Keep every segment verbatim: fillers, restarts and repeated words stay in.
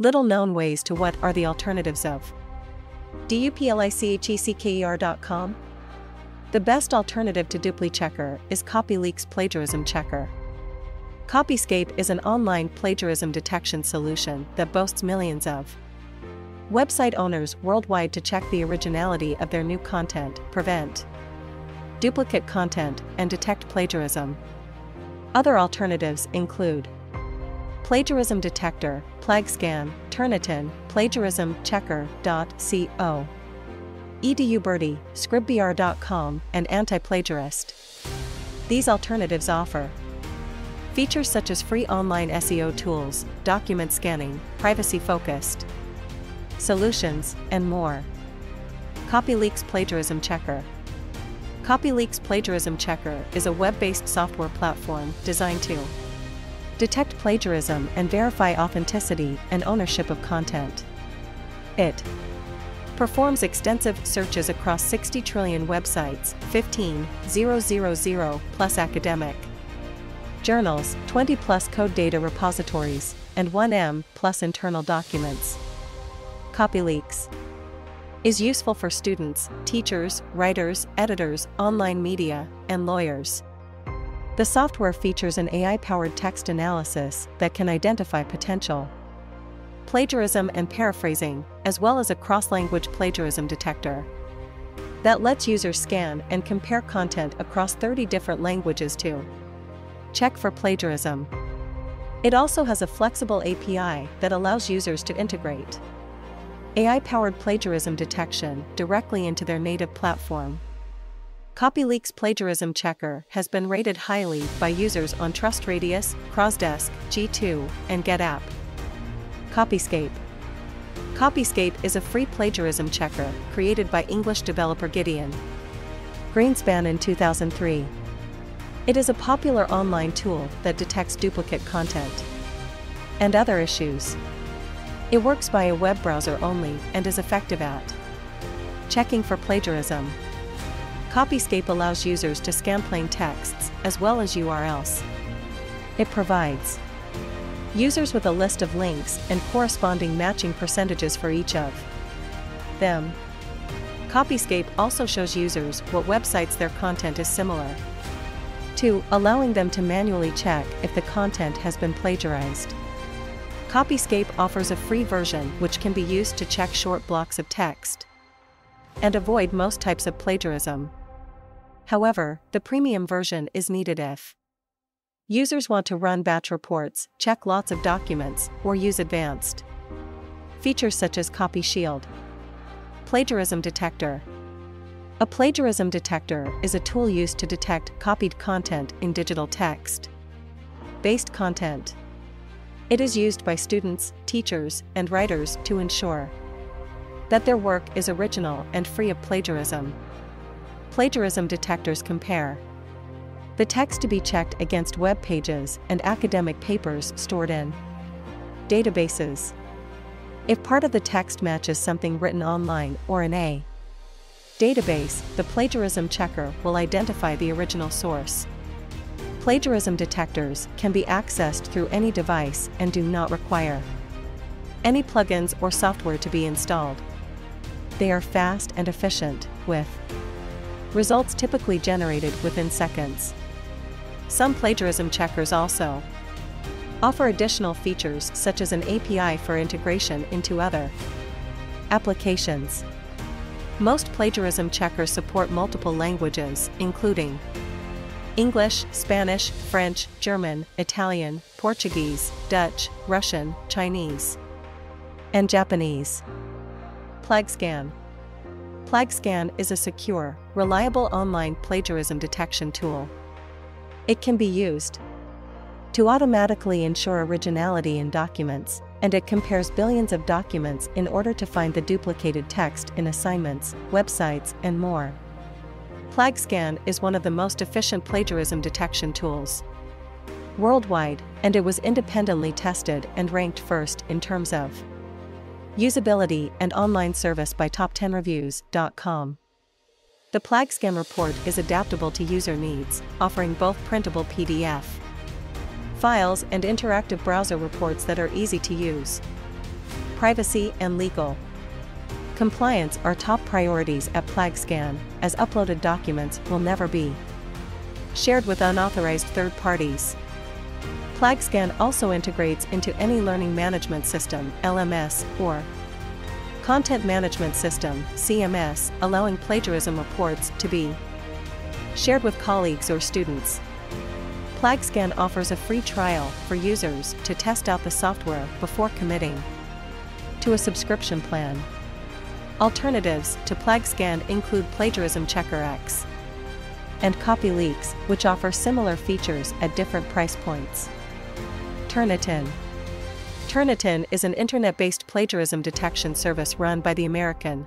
Little known ways to what are the alternatives of duplichecker dot com. The best alternative to DupliChecker is CopyLeaks Plagiarism Checker. Copyscape is an online plagiarism detection solution that boasts millions of website owners worldwide to check the originality of their new content, prevent duplicate content, and detect plagiarism. Other alternatives include Plagiarism Detector, PlagScan, Turnitin, plagiarism checker dot co, EduBirdie, scribbr dot com, and AntiPlagiarist. These alternatives offer features such as free online S E O tools, document scanning, privacy-focused solutions, and more. CopyLeaks Plagiarism Checker. CopyLeaks Plagiarism Checker is a web-based software platform designed to detect plagiarism and verify authenticity and ownership of content. It performs extensive searches across sixty trillion websites, fifteen thousand plus academic journals, twenty plus code data repositories, and one million plus internal documents. CopyLeaks is useful for students, teachers, writers, editors, online media, and lawyers. The software features an A I-powered text analysis that can identify potential plagiarism and paraphrasing, as well as a cross-language plagiarism detector that lets users scan and compare content across thirty different languages to check for plagiarism. It also has a flexible A P I that allows users to integrate A I-powered plagiarism detection directly into their native platform. CopyLeaks Plagiarism Checker has been rated highly by users on TrustRadius, Crossdesk, G two, and GetApp. Copyscape. Copyscape is a free plagiarism checker created by English developer Gideon Greenspan in two thousand three. It is a popular online tool that detects duplicate content and other issues. It works by a web browser only and is effective at checking for plagiarism. Copyscape allows users to scan plain texts, as well as U R Ls. It provides users with a list of links and corresponding matching percentages for each of them. Copyscape also shows users what websites their content is similar to, allowing them to manually check if the content has been plagiarized. Copyscape offers a free version which can be used to check short blocks of text and avoid most types of plagiarism. However, the premium version is needed if users want to run batch reports, check lots of documents, or use advanced features such as Copy Shield. Plagiarism Detector. A plagiarism detector is a tool used to detect copied content in digital text-based content. It is used by students, teachers, and writers to ensure that their work is original and free of plagiarism. Plagiarism detectors compare the text to be checked against web pages and academic papers stored in databases. If part of the text matches something written online or in a database, the plagiarism checker will identify the original source. Plagiarism detectors can be accessed through any device and do not require any plugins or software to be installed. They are fast and efficient, with results typically generated within seconds. Some plagiarism checkers also offer additional features such as an A P I for integration into other applications. Most plagiarism checkers support multiple languages, including English, Spanish, French, German, Italian, Portuguese, Dutch, Russian, Chinese, and Japanese. PlagScan. PlagScan is a secure, reliable online plagiarism detection tool. It can be used to automatically ensure originality in documents, and it compares billions of documents in order to find the duplicated text in assignments, websites, and more. PlagScan is one of the most efficient plagiarism detection tools worldwide, and it was independently tested and ranked first in terms of usability and online service by top ten reviews dot com. The PlagScan report is adaptable to user needs, offering both printable P D F files and interactive browser reports that are easy to use. privacy and legal. Compliance are top priorities at PlagScan, as uploaded documents will never be shared with unauthorized third parties. PlagScan also integrates into any learning management system L M S, or content management system C M S, allowing plagiarism reports to be shared with colleagues or students. PlagScan offers a free trial for users to test out the software before committing to a subscription plan. Alternatives to PlagScan include PlagiarismChecker dot co and CopyLeaks, which offer similar features at different price points. Turnitin. Turnitin is an internet-based plagiarism detection service run by the American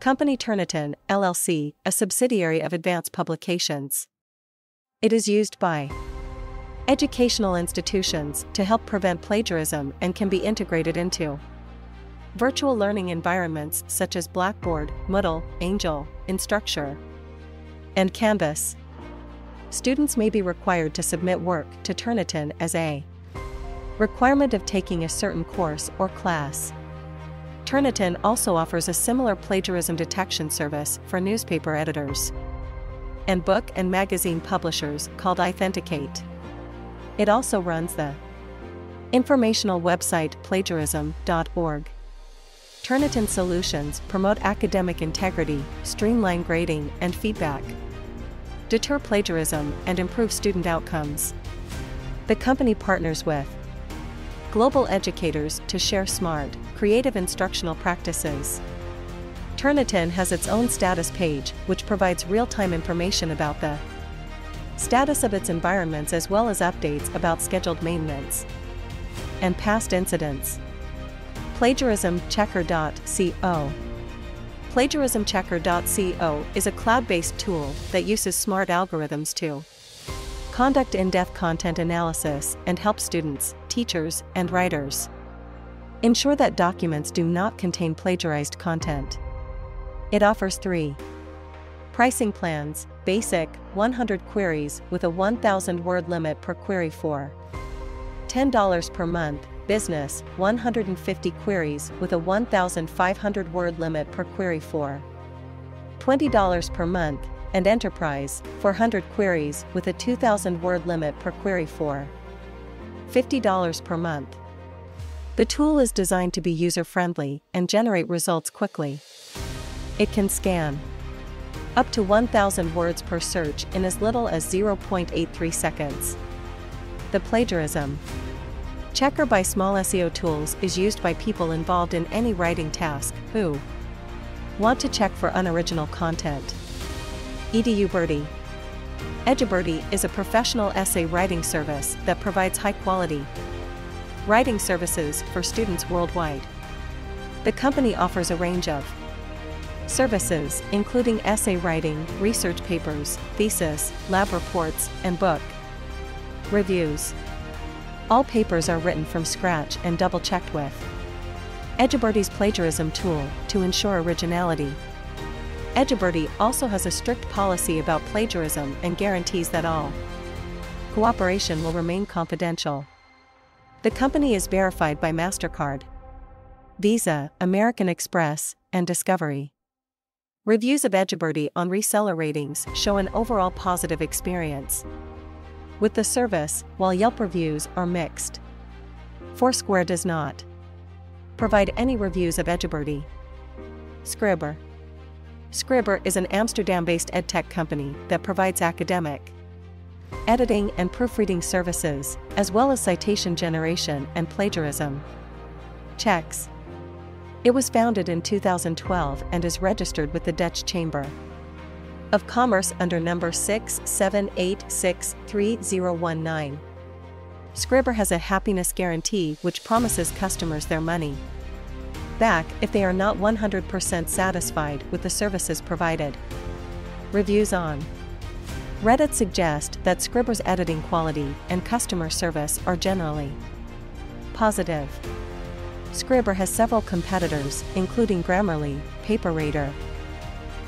company Turnitin L L C, a subsidiary of Advance Publications. It is used by educational institutions to help prevent plagiarism and can be integrated into virtual learning environments such as Blackboard, Moodle, Angel, Instructure, and Canvas. Students may be required to submit work to Turnitin as a requirement of taking a certain course or class. Turnitin also offers a similar plagiarism detection service for newspaper editors and book and magazine publishers called iThenticate. It also runs the informational website plagiarism dot org. Turnitin solutions promote academic integrity, streamline grading and feedback, deter plagiarism, and improve student outcomes. The company partners with global educators to share smart, creative instructional practices. Turnitin has its own status page, which provides real-time information about the status of its environments as well as updates about scheduled maintenance and past incidents. plagiarism checker dot co. plagiarism checker dot co is a cloud-based tool that uses smart algorithms to conduct in-depth content analysis and help students, teachers, and writers ensure that documents do not contain plagiarized content. It offers three pricing plans: basic, one hundred queries with a one thousand word limit per query for ten dollars per month; business, one hundred fifty queries with a one thousand five hundred word limit per query for twenty dollars per month; and enterprise, four hundred queries with a two thousand word limit per query for fifty dollars per month. The tool is designed to be user-friendly and generate results quickly. It can scan up to one thousand words per search in as little as zero point eight three seconds. The plagiarism Checker by Small S E O Tools is used by people involved in any writing task who want to check for unoriginal content. EduBirdie. EduBirdie is a professional essay writing service that provides high-quality writing services for students worldwide. The company offers a range of services, including essay writing, research papers, thesis, lab reports, and book reviews. All papers are written from scratch and double-checked with EduBirdie's plagiarism tool to ensure originality. EduBirdie also has a strict policy about plagiarism and guarantees that all cooperation will remain confidential. The company is verified by MasterCard, Visa, American Express, and Discovery. Reviews of EduBirdie on reseller ratings show an overall positive experience with the service, while Yelp reviews are mixed. Foursquare does not provide any reviews of EduBirdie. Scribbr. Scribbr is an Amsterdam-based edtech company that provides academic editing and proofreading services, as well as citation generation and plagiarism checks. It was founded in two thousand twelve and is registered with the Dutch Chamber of Commerce under number six seven eight six three zero one nine. Scribbr has a happiness guarantee which promises customers their money back if they are not one hundred percent satisfied with the services provided. Reviews on Reddit suggest that Scribbr's editing quality and customer service are generally positive. Scribbr has several competitors, including Grammarly, PaperRater,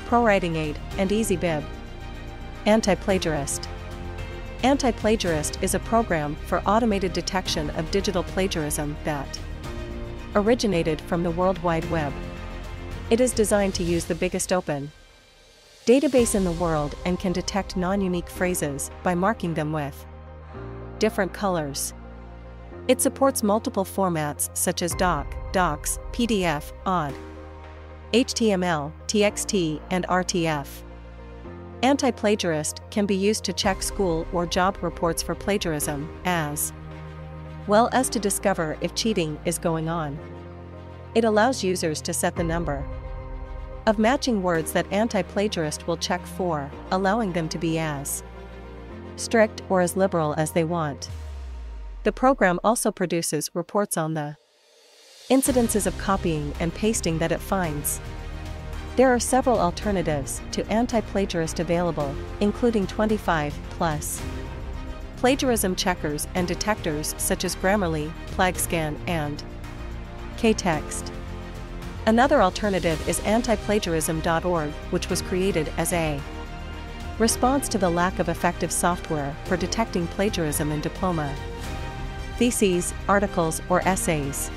ProWritingAid, and EasyBib. AntiPlagiarist. AntiPlagiarist is a program for automated detection of digital plagiarism that originated from the World Wide Web. It is designed to use the biggest open database in the world and can detect non-unique phrases by marking them with different colors. It supports multiple formats such as doc, docs, P D F, O D, H T M L, T X T, and R T F. AntiPlagiarist can be used to check school or job reports for plagiarism, as well as to discover if cheating is going on. It allows users to set the number of matching words that AntiPlagiarist will check for, allowing them to be as strict or as liberal as they want. The program also produces reports on the incidences of copying and pasting that it finds. There are several alternatives to AntiPlagiarist available, including twenty-five plus plagiarism checkers and detectors such as Grammarly, PlagScan, and K-Text. Another alternative is anti plagiarism dot org, which was created as a response to the lack of effective software for detecting plagiarism in diploma theses, articles, or essays.